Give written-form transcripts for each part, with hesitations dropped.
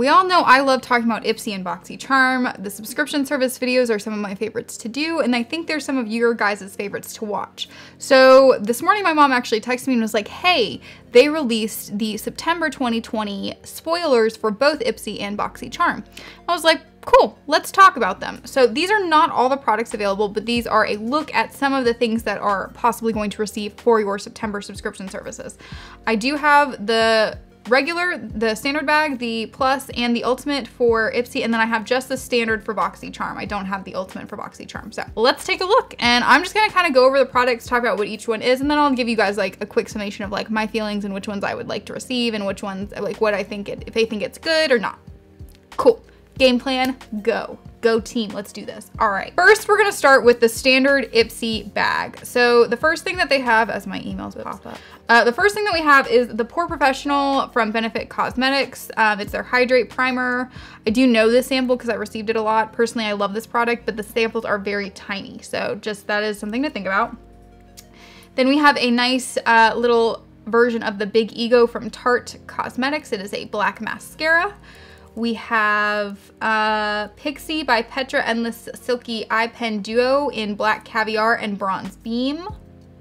We all know I love talking about Ipsy and BoxyCharm. The subscription service videos are some of my favorites to do, and I think they're some of your guys' favorites to watch. So this morning my mom actually texted me and was like, hey, they released the September 2020 spoilers for both Ipsy and BoxyCharm. I was like, cool, let's talk about them. So these are not all the products available, but these are a look at some of the things that are possibly going to receive for your September subscription services. I do have the regular, the standard bag, the plus, and the ultimate for Ipsy, and then I have just the standard for BoxyCharm. I don't have the ultimate for BoxyCharm. So let's take a look, and I'm just gonna kind of go over the products, talk about what each one is, and then I'll give you guys like a quick summation of like my feelings and which ones I would like to receive and which ones, like what I think, if I think it's good or not. Cool. Game plan, go. Go team, let's do this. All right, first we're gonna start with the standard Ipsy bag. So the first thing that they have, as my emails would pop up, the first thing that we have is the Pore Professional from Benefit Cosmetics. It's their Hydrate Primer. I do know this sample because I received it a lot. Personally, I love this product, but the samples are very tiny. So just that is something to think about. Then we have a nice little version of the Big Ego from Tarte Cosmetics. It is a black mascara. We have Pixi by Petra Endless Silky Eye Pen Duo in Black Caviar and Bronze Beam.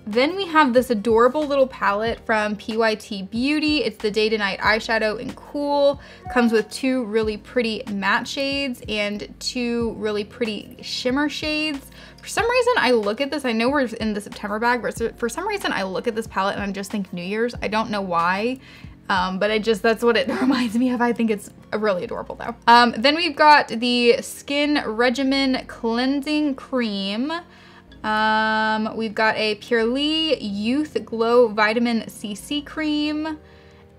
Then we have this adorable little palette from PYT Beauty. It's the Day to Night Eyeshadow in Cool. Comes with two really pretty matte shades and two really pretty shimmer shades. For some reason, I look at this, I know we're in the September bag, but for some reason I look at this palette and I just think New Year's. I don't know why. But that's what it reminds me of. I think it's really adorable though. Then we've got the Skin Regimen Cleansing Cream. We've got a Purely Youth Glow Vitamin CC Cream.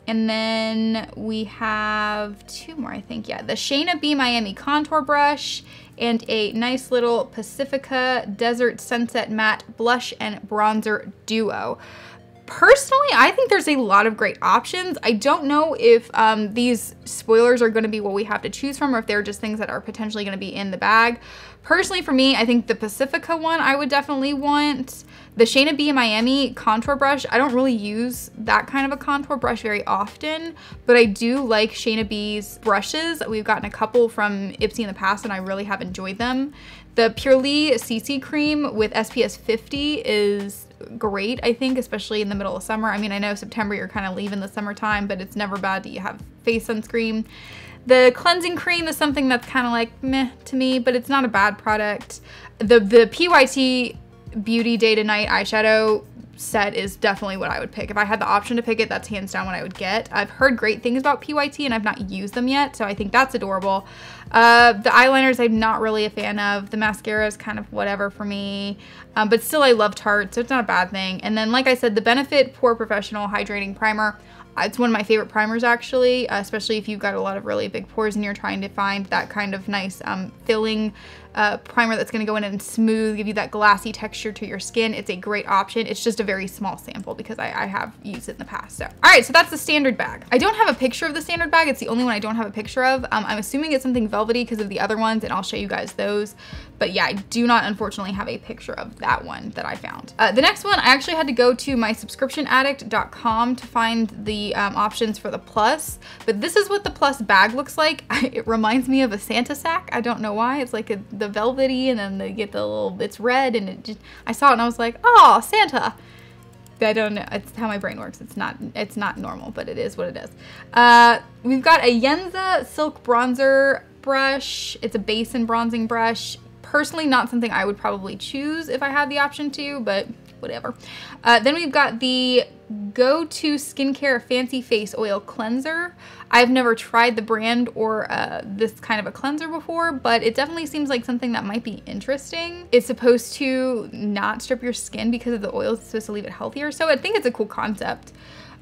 And then we have two more, I think, yeah. The Shayna B Miami Contour Brush and a nice little Pacifica Desert Sunset Matte Blush and Bronzer Duo. Personally, I think there's a lot of great options. I don't know if these spoilers are going to be what we have to choose from or if they're just things that are potentially going to be in the bag. Personally, for me, I think the Pacifica one I would definitely want. The Shayna B Miami Contour Brush, I don't really use that kind of a contour brush very often, but I do like Shayna B's brushes. We've gotten a couple from Ipsy in the past and I really have enjoyed them. The Purely CC Cream with SPS 50 is great, I think, especially in the middle of summer. I mean, I know September, you're kind of leaving the summertime, but it's never bad that you have face sunscreen. The cleansing cream is something that's kind of like meh to me, but it's not a bad product. The PYT Beauty Day to Night eyeshadow set is definitely what I would pick. If I had the option to pick it, that's hands down what I would get. I've heard great things about PYT and I've not used them yet, so I think that's adorable. The eyeliners I'm not really a fan of. The mascara is kind of whatever for me, but still I love Tarte, so it's not a bad thing. And then like I said, the Benefit Pore Professional Hydrating Primer. It's one of my favorite primers actually, especially if you've got a lot of really big pores and you're trying to find that kind of nice filling primer that's going to go in and smooth, give you that glassy texture to your skin. It's a great option. It's just a very small sample because I have used it in the past. So, all right, so that's the standard bag. I don't have a picture of the standard bag. It's the only one I don't have a picture of. I'm assuming it's something velvety because of the other ones and I'll show you guys those. But yeah, I do not unfortunately have a picture of that one that I found. The next one, I actually had to go to my subscriptionaddict.com to find the options for the plus, but this is what the plus bag looks like. It reminds me of a Santa sack. I don't know why. It's like the velvety and then they get the little, it's red and it just, I saw it and I was like, oh, Santa. I don't know. It's how my brain works. It's not normal, but it is what it is. We've got a Yenza Silk Bronzer Brush. It's a Basin Bronzing Brush. Personally, not something I would probably choose if I had the option to, but whatever. Then we've got the Go-To Skincare Fancy Face Oil Cleanser. I've never tried the brand or this kind of a cleanser before, but it definitely seems like something that might be interesting. It's supposed to not strip your skin because of the oil. It's supposed to leave it healthier, so I think it's a cool concept.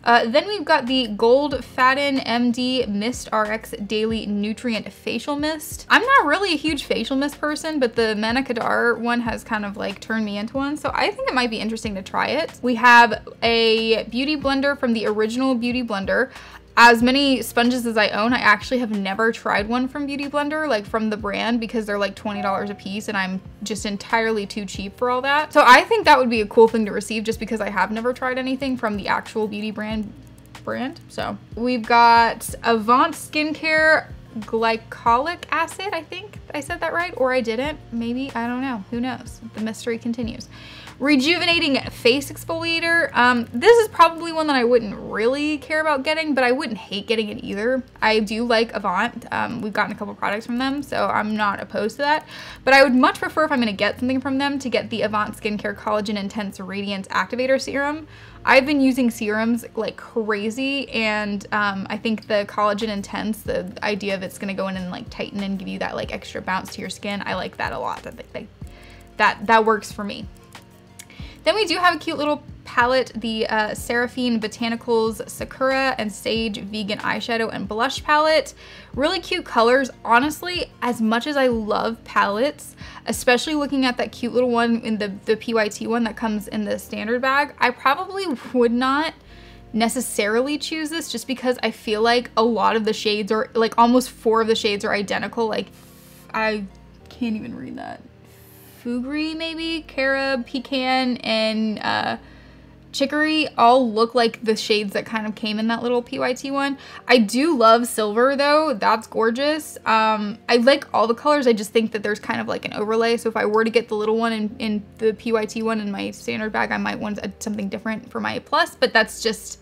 Then we've got the Goldfaden MD Mist RX Daily Nutrient Facial Mist. I'm not really a huge facial mist person, but the Manna Kadar one has kind of like turned me into one, so I think it might be interesting to try it. We have a Beauty Blender from the original Beauty Blender. As many sponges as I own, I actually have never tried one from Beauty Blender, like from the brand, because they're like $20 a piece and I'm just entirely too cheap for all that. So I think that would be a cool thing to receive just because I have never tried anything from the actual beauty brand. So we've got Avant Skincare glycolic acid, I think I said that right, or I didn't, maybe, I don't know, who knows, the mystery continues. Rejuvenating face exfoliator, this is probably one that I wouldn't really care about getting, but I wouldn't hate getting it either. I do like Avant, we've gotten a couple products from them, so I'm not opposed to that, but I would much prefer, if I'm gonna get something from them, to get the Avant Skincare Collagen Intense Radiance Activator Serum. I've been using serums like crazy, and I think the Collagen Intense, the idea of it's gonna go in and like tighten and give you that like extra bounce to your skin, I like that a lot. That works for me. Then we do have a cute little palette, the Seraphine Botanicals Sakura and Sage Vegan Eyeshadow and Blush Palette. Really cute colors. Honestly, as much as I love palettes, especially looking at that cute little one in the PYT one that comes in the standard bag, I probably would not necessarily choose this just because I feel like a lot of the shades are, like almost 4 of the shades are identical. Like, I can't even read that. Fugri, maybe, Carob, Pecan, and Chicory all look like the shades that kind of came in that little PYT one. I do love silver though, that's gorgeous. I like all the colors, I just think that there's kind of like an overlay, so if I were to get the little one in the PYT one in my standard bag, I might want something different for my plus, but that's just,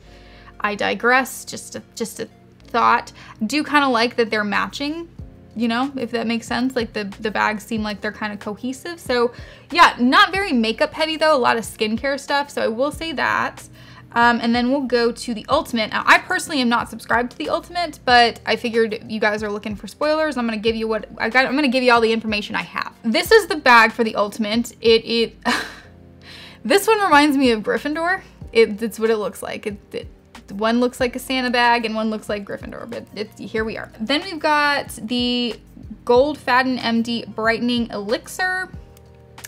I digress, just a thought. I do kind of like that they're matching, you know, if that makes sense, like the bags seem like they're kind of cohesive. So yeah, not very makeup heavy though, a lot of skincare stuff, so I will say that. And then we'll go to the Ultimate. Now, I personally am not subscribed to the Ultimate, but I figured you guys are looking for spoilers. I'm gonna give you what I got, I'm gonna give you all the information I have. This is the bag for the Ultimate. It this one reminds me of Gryffindor. It's what it looks like. One looks like a Santa bag and one looks like Gryffindor, but here we are. Then we've got the Goldfaden MD Brightening Elixir.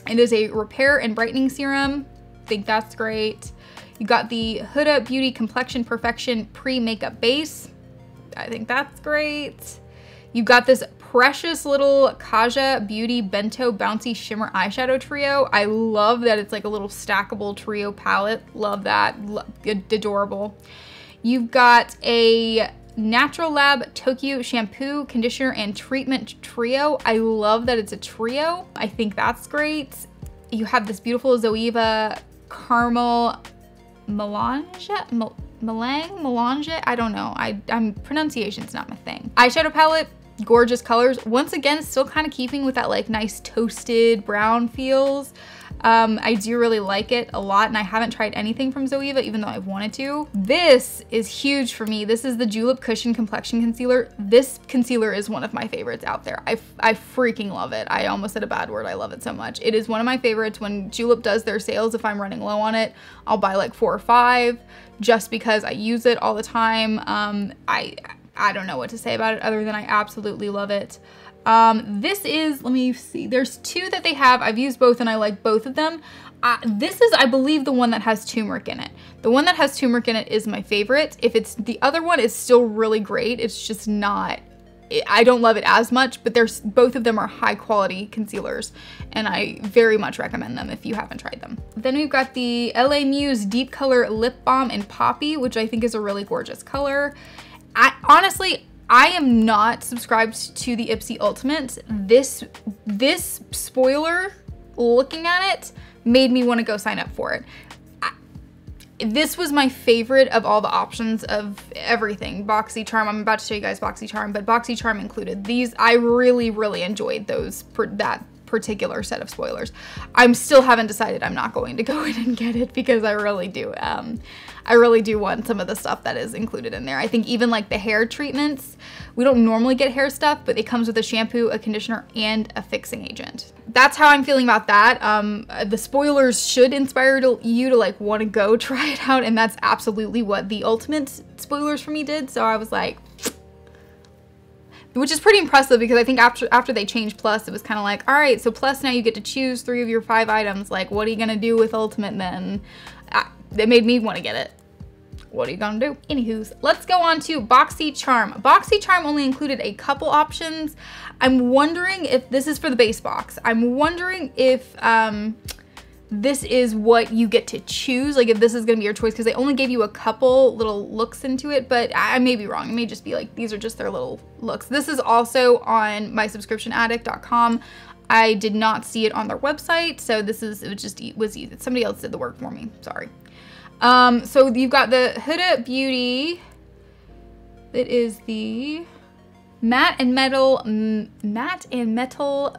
It is a repair and brightening serum. I think that's great. You got the Huda Beauty Complexion Perfection Pre-Makeup Base. I think that's great. You've got this precious little Kaja Beauty Bento Bouncy Shimmer Eyeshadow Trio. I love that it's like a little stackable trio palette. Love that. Adorable. You've got a Natural Lab Tokyo Shampoo, Conditioner, and Treatment Trio. I love that it's a trio. I think that's great. You have this beautiful Zoeva Caramel Melange? I don't know. I'm pronunciation's not my thing. Eyeshadow palette. Gorgeous colors. Once again, still kind of keeping with that like nice toasted brown feels. I do really like it a lot, and I haven't tried anything from Zoeva, even though I've wanted to. This is huge for me. This is the Julep Cushion Complexion Concealer. This concealer is one of my favorites out there. I freaking love it. I almost said a bad word. I love it so much. It is one of my favorites. When Julep does their sales, if I'm running low on it, I'll buy like 4 or 5 just because I use it all the time. I don't know what to say about it other than I absolutely love it. This is, let me see, there's 2 that they have. I've used both and I like both of them. This is, I believe, the one that has turmeric in it. The one that has turmeric in it is my favorite. If it's the other one, it's still really great. It's just not, I don't love it as much, but there's, both of them are high quality concealers and I very much recommend them if you haven't tried them. Then we've got the LA Muse Deep Color Lip Balm in Poppy, which I think is a really gorgeous color. Honestly, I am not subscribed to the Ipsy Ultimate. This spoiler, looking at it, made me want to go sign up for it. This was my favorite of all the options of everything. BoxyCharm, I'm about to show you guys BoxyCharm, but BoxyCharm included. These, I really, really enjoyed those, that particular set of spoilers. I still haven't decided I'm not going to go in and get it because I really do want some of the stuff that is included in there. I think even like the hair treatments, we don't normally get hair stuff, but it comes with a shampoo, a conditioner, and a fixing agent. That's how I'm feeling about that. The spoilers should inspire you to like want to go try it out, and that's absolutely what the Ultimate spoilers for me did. So I was like, which is pretty impressive because I think after they changed Plus, it was kind of like, all right, so Plus now you get to choose 3 of your 5 items. Like, what are you gonna do with Ultimate then? That made me want to get it. What are you gonna do? Anywho's, let's go on to BoxyCharm. BoxyCharm only included a couple options. I'm wondering if this is for the base box. I'm wondering if this is what you get to choose, like if this is gonna be your choice, because they only gave you a couple little looks into it, but I may be wrong. It may just be like, these are just their little looks. This is also on mysubscriptionaddict.com. I did not see it on their website, so this is, it was easy. Somebody else did the work for me, sorry. So you've got the Huda Beauty, that is the matte and metal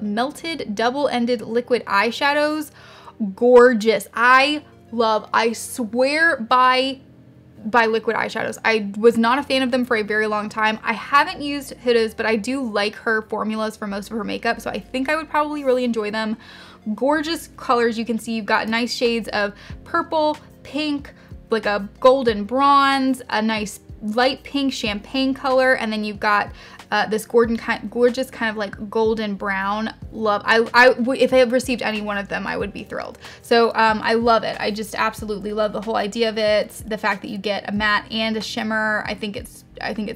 melted double-ended liquid eyeshadows. Gorgeous. I swear by liquid eyeshadows. I was not a fan of them for a very long time. I haven't used Huda's, but I do like her formulas for most of her makeup, so I think I would probably really enjoy them. Gorgeous colors. You can see you've got nice shades of purple, pink, like a golden bronze, a nice light pink champagne color, and then you've got this gorgeous kind of like golden brown. Love. If I had received any one of them, I would be thrilled. So I love it. I just absolutely love the whole idea of it. The fact that you get a matte and a shimmer, I think it's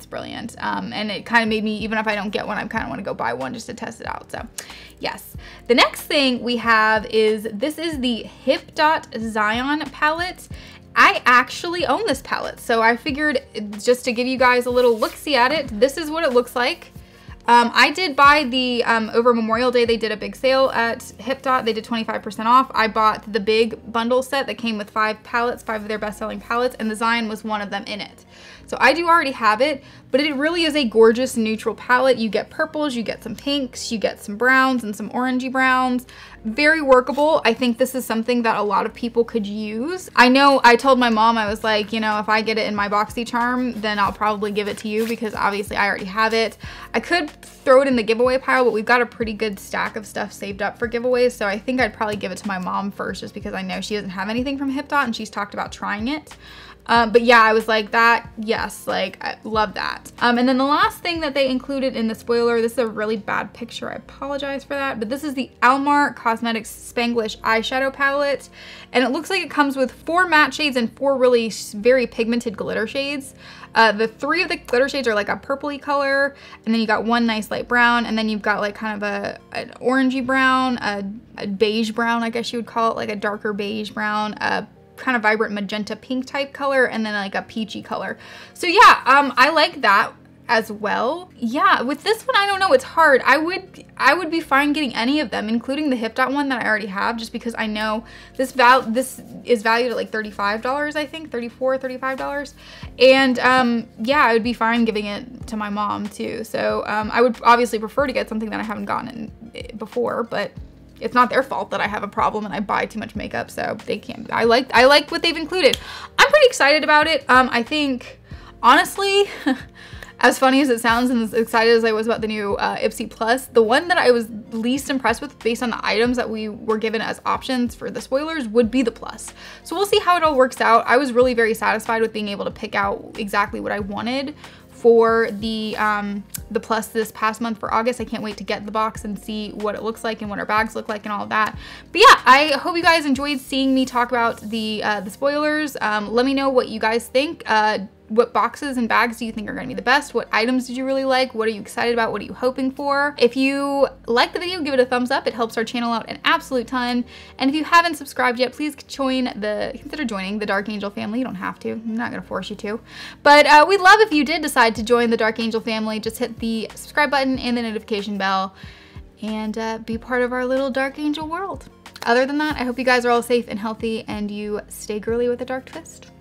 brilliant. And it kind of made me, even if I don't get one, I kind of want to go buy one just to test it out. So yes. The next thing we have is, this is the HipDot Zion palette. I actually own this palette, so I figured just to give you guys a little look-see at it, this is what it looks like. I did buy the, over Memorial Day, they did a big sale at HipDot. They did 25% off. I bought the big bundle set that came with 5 palettes, 5 of their best-selling palettes, and the Zion was one of them in it. So I do already have it, but it really is a gorgeous neutral palette. You get purples, you get some pinks, you get some browns and some orangey browns. Very workable. I think this is something that a lot of people could use. I know I told my mom, I was like, you know, if I get it in my BoxyCharm, then I'll probably give it to you because obviously I already have it. I could throw it in the giveaway pile, but we've got a pretty good stack of stuff saved up for giveaways. So I think I'd probably give it to my mom first just because I know she doesn't have anything from HipDot and she's talked about trying it. But yeah, I was like that, yes, like I love that. And then the last thing that they included in the spoiler, this is a really bad picture, I apologize for that, but this is the Almar Cosmetics Spanglish eyeshadow palette. And it looks like it comes with 4 matte shades and 4 really very pigmented glitter shades. The 3 of the glitter shades are like a purpley color, and then you got 1 nice light brown, and then you've got like kind of an orangey brown, a beige brown, I guess you would call it, like a darker beige brown, kind of vibrant magenta pink type color, and then like a peachy color. So yeah, I like that as well. Yeah, with this one, I don't know, it's hard. I would be fine getting any of them, including the HipDot one that I already have, just because I know this is valued at like $35, I think, $34, $35. And yeah, I would be fine giving it to my mom too. So I would obviously prefer to get something that I haven't gotten before, but it's not their fault that I have a problem and I buy too much makeup, so they can't. I like what they've included. I'm pretty excited about it. I think, honestly, as funny as it sounds and as excited as I was about the new Ipsy Plus, the one that I was least impressed with based on the items that we were given as options for the spoilers would be the Plus. So we'll see how it all works out. I was really very satisfied with being able to pick out exactly what I wanted for the Plus this past month for August. I can't wait to get the box and see what it looks like and what our bags look like and all that. But yeah, I hope you guys enjoyed seeing me talk about the spoilers. Let me know what you guys think. What boxes and bags do you think are gonna be the best? What items did you really like? What are you excited about? What are you hoping for? If you like the video, give it a thumbs up. It helps our channel out an absolute ton. And if you haven't subscribed yet, please consider joining the Dark Angel family. You don't have to, I'm not gonna force you to. But we'd love if you did decide to join the Dark Angel family. Just hit the subscribe button and the notification bell and be part of our little Dark Angel world. Other than that, I hope you guys are all safe and healthy and you stay girly with a dark twist.